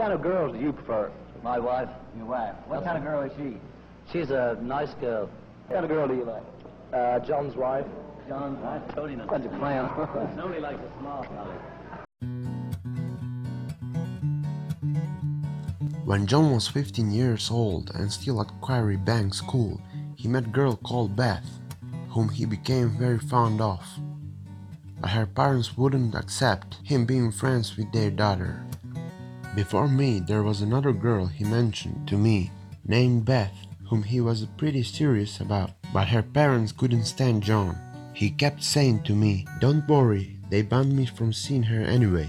kind of girls do you prefer? My wife. Your wife. What kind of girl is she? She's a nice girl. What kind of girl do you like? John's wife. John's wife? I told you not to plan. Nobody likes a small fellow. When John was 15 years old and still at Quarry Bank School, he met a girl called Beth, whom he became very fond of. But her parents wouldn't accept him being friends with their daughter. Before me, there was another girl he mentioned to me, named Beth, whom he was pretty serious about, but her parents couldn't stand John. He kept saying to me, "Don't worry, they banned me from seeing her anyway.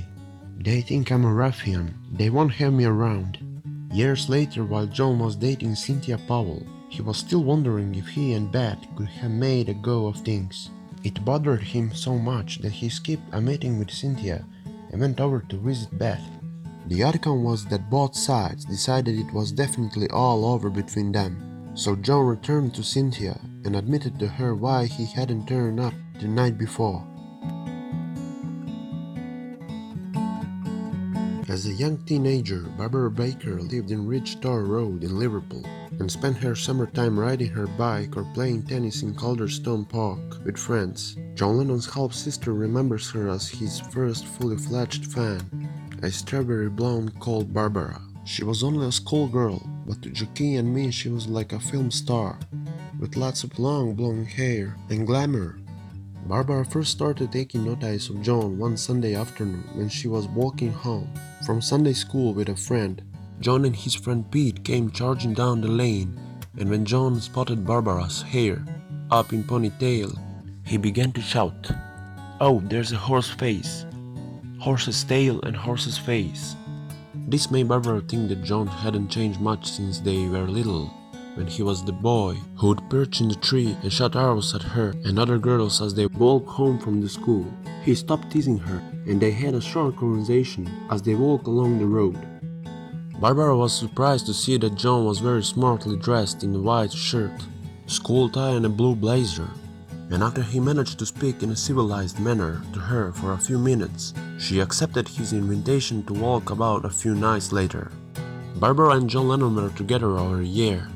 They think I'm a ruffian, they won't have me around." Years later, while John was dating Cynthia Powell, he was still wondering if he and Beth could have made a go of things. It bothered him so much that he skipped a meeting with Cynthia and went over to visit Beth. The outcome was that both sides decided it was definitely all over between them, so John returned to Cynthia and admitted to her why he hadn't turned up the night before. As a young teenager, Barbara Baker lived in Ridge Tor Road in Liverpool and spent her summertime riding her bike or playing tennis in Calderstone Park with friends. John Lennon's half-sister remembers her as his first fully-fledged fan, a strawberry blonde called Barbara. She was only a schoolgirl, but to Jackie and me she was like a film star, with lots of long blonde hair and glamour. Barbara first started taking notice of John one Sunday afternoon when she was walking home from Sunday school with a friend. John and his friend Pete came charging down the lane, and when John spotted Barbara's hair up in ponytail, he began to shout, "Oh, there's a horse face! Horse's tail and horse's face!" This made Barbara think that John hadn't changed much since they were little, when he was the boy who would perch in the tree and shot arrows at her and other girls as they walked home from the school. He stopped teasing her, and they had a short conversation as they walked along the road. Barbara was surprised to see that John was very smartly dressed in a white shirt, school tie and a blue blazer, and after he managed to speak in a civilized manner to her for a few minutes, she accepted his invitation to walk about a few nights later. Barbara and John Lennon were together over a year,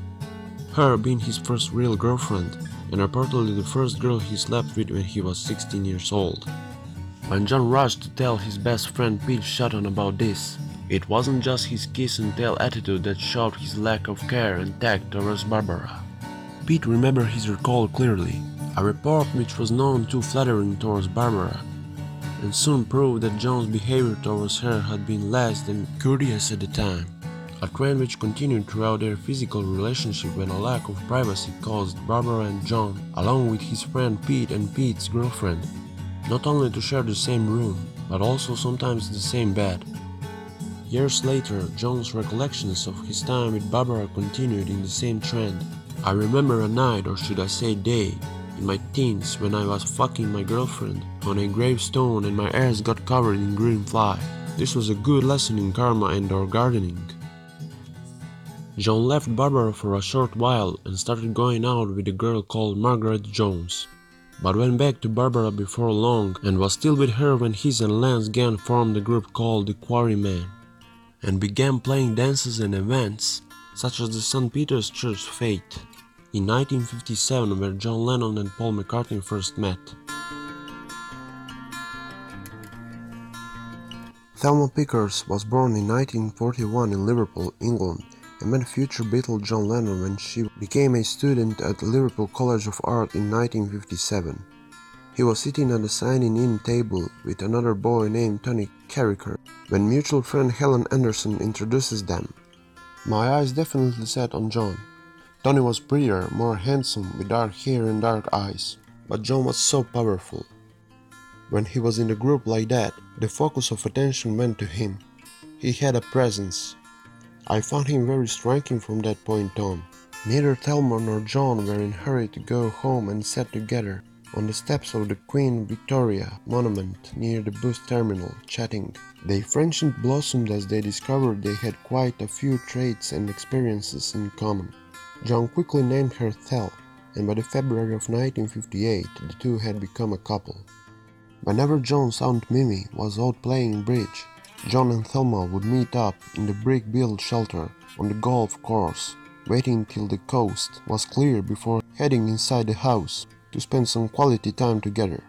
her being his first real girlfriend and reportedly the first girl he slept with when he was 16 years old. When John rushed to tell his best friend Pete Shotton about this, it wasn't just his kiss and tell attitude that showed his lack of care and tact towards Barbara. Pete remembered his recall clearly, a report which was none too flattering towards Barbara, and soon proved that John's behavior towards her had been less than courteous at the time, a trend which continued throughout their physical relationship when a lack of privacy caused Barbara and John, along with his friend Pete and Pete's girlfriend, not only to share the same room, but also sometimes the same bed. Years later, John's recollections of his time with Barbara continued in the same trend. "I remember a night, or should I say day, in my teens when I was fucking my girlfriend on a gravestone and my ass got covered in green fly. This was a good lesson in karma and/or gardening." John left Barbara for a short while and started going out with a girl called Margaret Jones, but went back to Barbara before long and was still with her when he and Lance Gann formed a group called the Quarrymen and began playing dances and events such as the St. Peter's Church Fete in 1957, where John Lennon and Paul McCartney first met. Thelma Pickers was born in 1941 in Liverpool, England, and met future Beatle John Lennon when she became a student at the Liverpool College of Art in 1957. He was sitting at a signing-in table with another boy named Tony Carricker when mutual friend Helen Anderson introduces them. My eyes definitely set on John. Tony was prettier, more handsome, with dark hair and dark eyes, but John was so powerful. When he was in a group like that, the focus of attention went to him. He had a presence. I found him very striking from that point on. Neither Thelma nor John were in a hurry to go home and sat together on the steps of the Queen Victoria monument near the bus terminal, chatting. Their friendship blossomed as they discovered they had quite a few traits and experiences in common. John quickly named her Thel, and by the February of 1958 the two had become a couple. Whenever John found Mimi was out playing bridge, John and Thelma would meet up in the brick-built shelter on the golf course, waiting till the coast was clear before heading inside the house to spend some quality time together.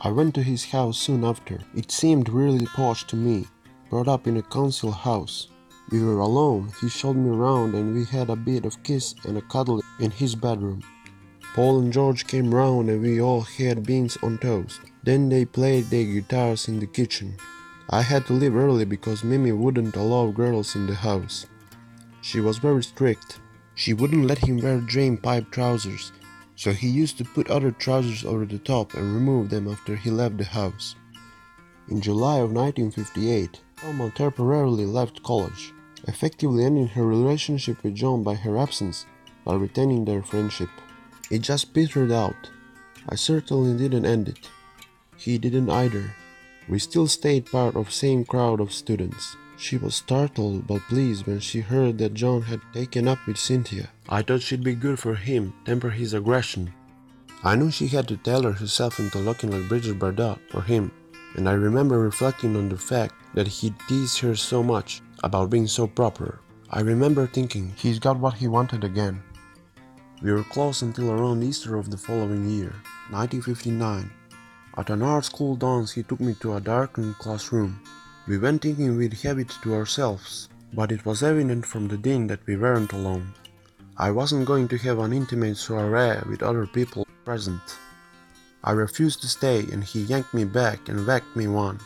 I went to his house soon after. It seemed really posh to me, brought up in a council house. We were alone, he showed me around and we had a bit of kiss and a cuddle in his bedroom. Paul and George came round and we all had beans on toast. Then they played their guitars in the kitchen. I had to leave early because Mimi wouldn't allow girls in the house. She was very strict. She wouldn't let him wear drain pipe trousers, so he used to put other trousers over the top and remove them after he left the house. In July of 1958, Thelma temporarily left college, effectively ending her relationship with John by her absence, but retaining their friendship. It just petered out. I certainly didn't end it. He didn't either. We still stayed part of the same crowd of students. She was startled but pleased when she heard that John had taken up with Cynthia. I thought she'd be good for him, temper his aggression. I knew she had to tailor herself into looking like Bridget Bardot for him, and I remember reflecting on the fact that he teased her so much about being so proper. I remember thinking, he's got what he wanted again. We were close until around Easter of the following year, 1959. At an art school dance, he took me to a darkened classroom. We went thinking we'd have it to ourselves, but it was evident from the din that we weren't alone. I wasn't going to have an intimate soiree with other people present. I refused to stay and he yanked me back and whacked me one.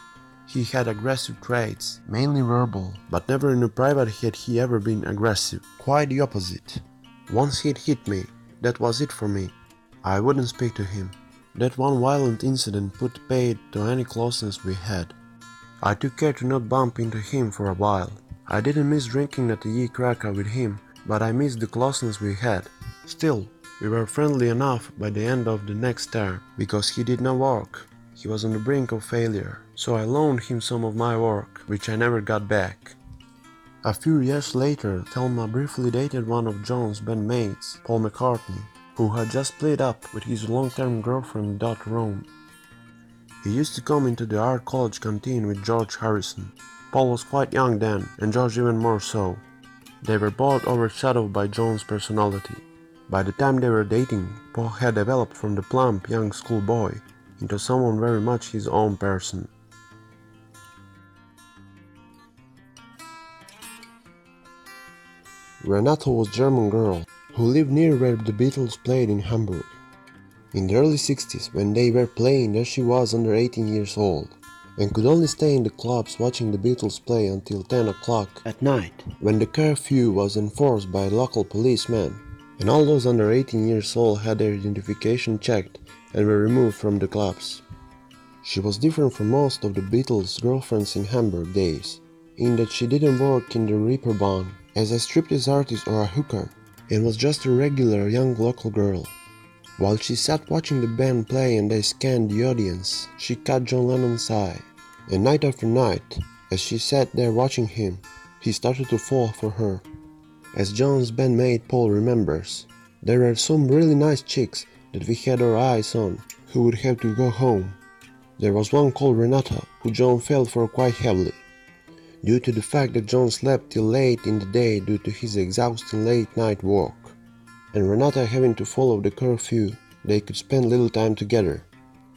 He had aggressive traits, mainly verbal, but never in a private had he ever been aggressive. Quite the opposite. Once he'd hit me, that was it for me. I wouldn't speak to him. That one violent incident put paid to any closeness we had. I took care to not bump into him for a while. I didn't miss drinking at the Ye Cracker with him, but I missed the closeness we had. Still, we were friendly enough by the end of the next term, because he did not work. He was on the brink of failure, so I loaned him some of my work, which I never got back. A few years later, Thelma briefly dated one of John's bandmates, Paul McCartney, who had just split up with his long-term girlfriend Dot Rome. He used to come into the art college canteen with George Harrison. Paul was quite young then, and George even more so. They were both overshadowed by John's personality. By the time they were dating, Paul had developed from the plump young schoolboy into someone very much his own person. Renata was a German girl who lived near where the Beatles played in Hamburg. In the early 60s, when they were playing there, she was under 18 years old and could only stay in the clubs watching the Beatles play until 10 o'clock at night, when the curfew was enforced by local policemen, and all those under 18 years old had their identification checked and were removed from the clubs. She was different from most of the Beatles' girlfriends in Hamburg days, in that she didn't work in the Reeperbahn as a striptease artist or a hooker, and was just a regular young local girl. While she sat watching the band play and they scanned the audience, she caught John Lennon's eye, and night after night, as she sat there watching him, he started to fall for her. As John's bandmate Paul remembers, there were some really nice chicks that we had our eyes on who would have to go home. There was one called Renata, who John fell for quite heavily, due to the fact that John slept till late in the day due to his exhausting late-night work, and Renata having to follow the curfew, they could spend little time together.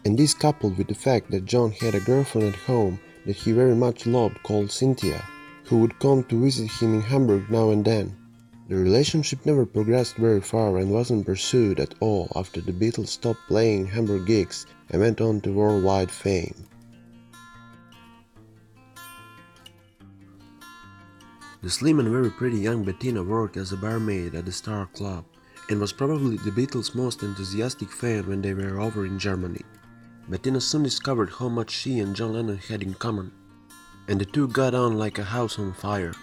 And this coupled with the fact that John had a girlfriend at home that he very much loved called Cynthia, who would come to visit him in Hamburg now and then. The relationship never progressed very far and wasn't pursued at all after the Beatles stopped playing Hamburg gigs and went on to worldwide fame. The slim and very pretty young Bettina worked as a barmaid at the Star Club and was probably the Beatles' most enthusiastic fan when they were over in Germany. Bettina soon discovered how much she and John Lennon had in common, and the two got on like a house on fire.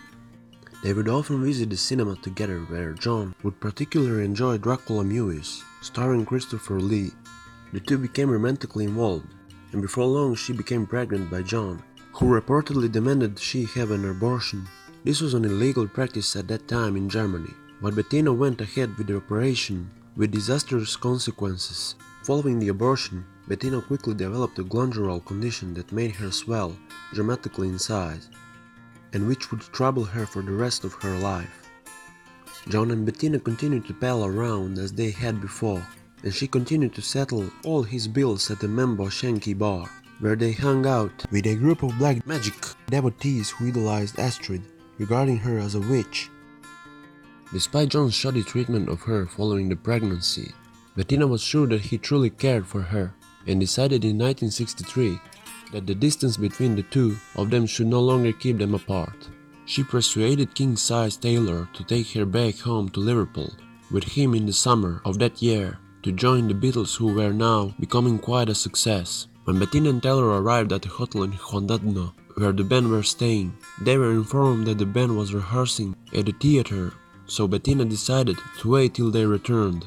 They would often visit the cinema together, where John would particularly enjoy Dracula Mewis, starring Christopher Lee. The two became romantically involved, and before long she became pregnant by John, who reportedly demanded she have an abortion. This was an illegal practice at that time in Germany, but Bettina went ahead with the operation with disastrous consequences. Following the abortion, Bettina quickly developed a glandular condition that made her swell dramatically in size, and which would trouble her for the rest of her life. John and Bettina continued to pal around as they had before, and she continued to settle all his bills at the Membo Shanky bar, where they hung out with a group of black magic devotees who idolized Astrid, regarding her as a witch. Despite John's shoddy treatment of her following the pregnancy, Bettina was sure that he truly cared for her, and decided in 1963 that the distance between the two of them should no longer keep them apart. She persuaded King Size Taylor to take her back home to Liverpool with him in the summer of that year to join the Beatles, who were now becoming quite a success. When Bettina and Taylor arrived at a hotel in Hondadno, where the band were staying, they were informed that the band was rehearsing at the theater, so Bettina decided to wait till they returned.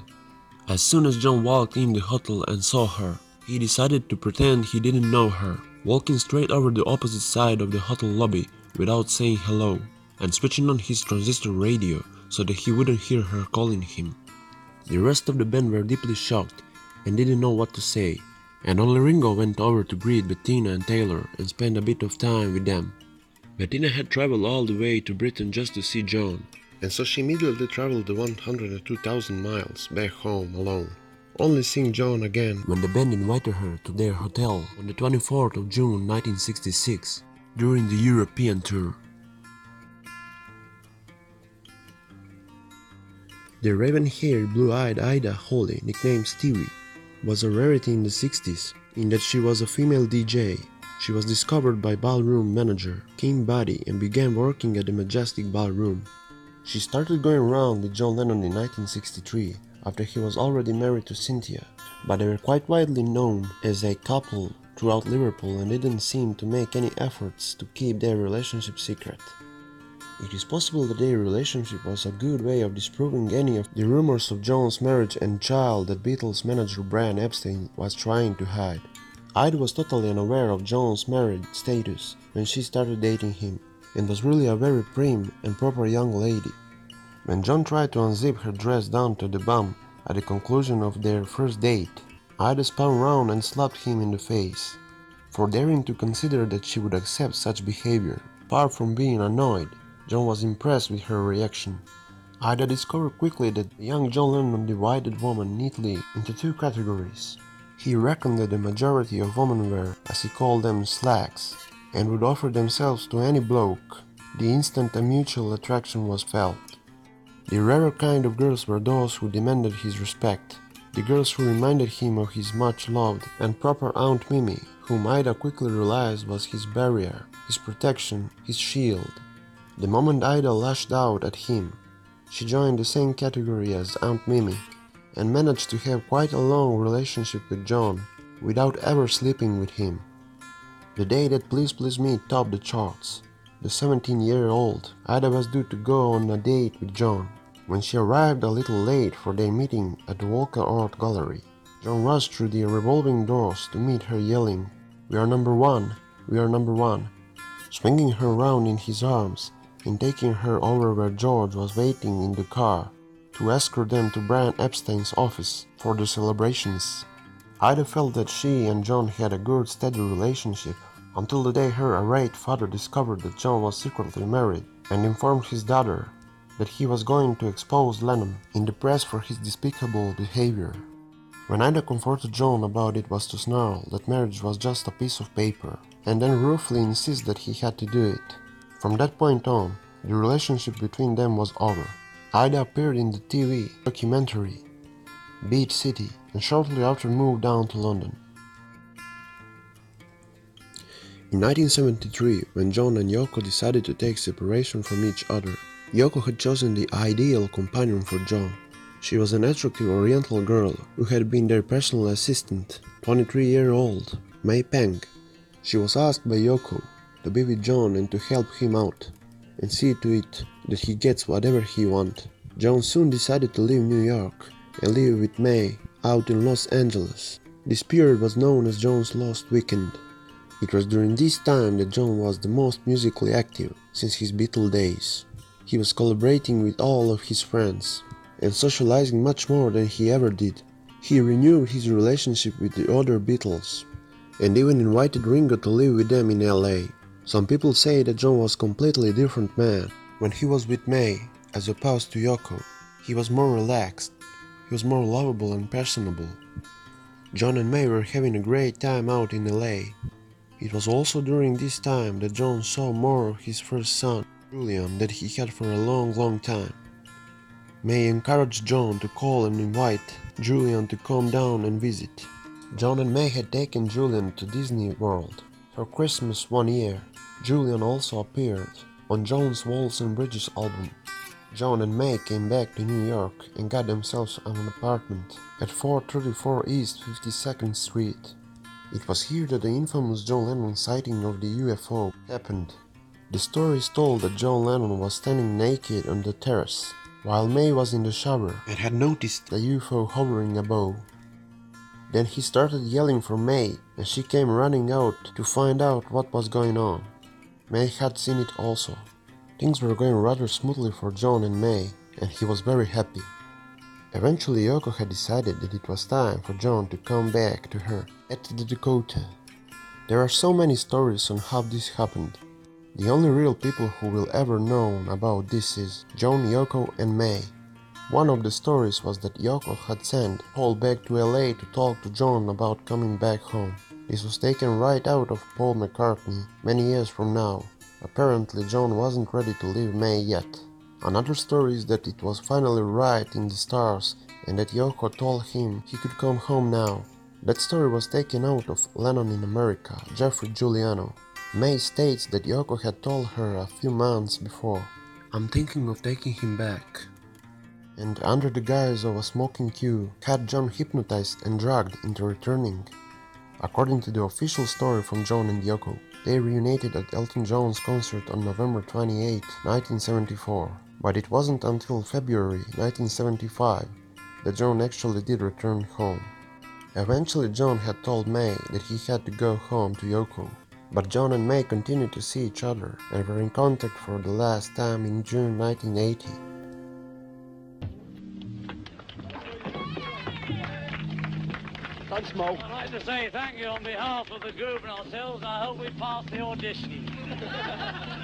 As soon as John walked in the hotel and saw her, he decided to pretend he didn't know her, walking straight over the opposite side of the hotel lobby without saying hello, and switching on his transistor radio so that he wouldn't hear her calling him. The rest of the band were deeply shocked and didn't know what to say, and only Ringo went over to greet Bettina and Taylor and spend a bit of time with them. Bettina had traveled all the way to Britain just to see John, and so she immediately traveled the 102,000 miles back home alone, only seeing John again when the band invited her to their hotel on the 24th of June 1966 during the European tour. The raven-haired, blue-eyed Ida Holly, nicknamed Stevie, was a rarity in the 60s, in that she was a female DJ. She was discovered by ballroom manager King Buddy and began working at the Majestic Ballroom. She started going around with John Lennon in 1963, after he was already married to Cynthia, but they were quite widely known as a couple throughout Liverpool and didn't seem to make any efforts to keep their relationship secret. It is possible that their relationship was a good way of disproving any of the rumors of John's marriage and child that Beatles manager Brian Epstein was trying to hide. Ida was totally unaware of John's married status when she started dating him, and was really a very prim and proper young lady. When John tried to unzip her dress down to the bum at the conclusion of their first date, Ida spun round and slapped him in the face for daring to consider that she would accept such behavior. Far from being annoyed, John was impressed with her reaction. Ida discovered quickly that young John Lennon divided women neatly into two categories. He reckoned that the majority of women were, as he called them, slacks, and would offer themselves to any bloke the instant a mutual attraction was felt. The rarer kind of girls were those who demanded his respect, the girls who reminded him of his much-loved and proper Aunt Mimi, whom Ida quickly realized was his barrier, his protection, his shield. The moment Ida lashed out at him, she joined the same category as Aunt Mimi and managed to have quite a long relationship with John without ever sleeping with him. The day that Please Please Me topped the charts, the 17-year-old Ida was due to go on a date with John. When she arrived a little late for their meeting at the Walker Art Gallery, John rushed through the revolving doors to meet her, yelling, "We are number one, we are number one," swinging her round in his arms and taking her over where George was waiting in the car to escort them to Brian Epstein's office for the celebrations. Ida felt that she and John had a good, steady relationship until the day her irate father discovered that John was secretly married and informed his daughter that he was going to expose Lennon in the press for his despicable behavior. When Ida comforted John about it was to snarl that marriage was just a piece of paper, and then roughly insist that he had to do it. From that point on, the relationship between them was over. Ida appeared in the TV documentary Beach City and shortly after moved down to London. In 1973, when John and Yoko decided to take separation from each other, Yoko had chosen the ideal companion for John. She was an attractive oriental girl who had been their personal assistant, 23-year-old May Pang. She was asked by Yoko to be with John and to help him out and see to it that he gets whatever he wants. John soon decided to leave New York and live with May out in Los Angeles. This period was known as John's Lost Weekend. It was during this time that John was the most musically active since his Beatle days. He was collaborating with all of his friends and socializing much more than he ever did, He renewed his relationship with the other Beatles, and even invited Ringo to live with them in LA. Some people say that John was a completely different man. When he was with May, as opposed to Yoko, he was more relaxed, he was more lovable and personable. John and May were having a great time out in LA. It was also during this time that John saw more of his first son, Julian, that he had for a long, long time. May encouraged John to call and invite Julian to come down and visit. John and May had taken Julian to Disney World for Christmas one year. Julian also appeared on John's Walls and Bridges album. John and May came back to New York and got themselves an apartment at 434 East 52nd Street. It was here that the infamous John Lennon sighting of the UFO happened. The story is told that John Lennon was standing naked on the terrace, while May was in the shower and had noticed the UFO hovering above. Then he started yelling for May, and she came running out to find out what was going on. May had seen it also. Things were going rather smoothly for John and May, and he was very happy. Eventually Yoko had decided that it was time for John to come back to her at the Dakota. There are so many stories on how this happened. The only real people who will ever know about this is John, Yoko and May. One of the stories was that Yoko had sent Paul back to LA to talk to John about coming back home. This was taken right out of Paul McCartney many years from now. Apparently John wasn't ready to leave May yet. Another story is that it was finally right in the stars and that Yoko told him he could come home now. That story was taken out of Lennon in America, Jeffrey Giuliano. May states that Yoko had told her a few months before, "I'm thinking of taking him back," and under the guise of a smoking cue, had John hypnotized and drugged into returning. According to the official story from John and Yoko, they reunited at Elton John's concert on November 28, 1974, but it wasn't until February 1975 that John actually did return home. Eventually John had told May that he had to go home to Yoko, but John and May continued to see each other and were in contact for the last time in June 1980. Smoke. I'd like to say thank you on behalf of the group and ourselves. I hope we pass the audition.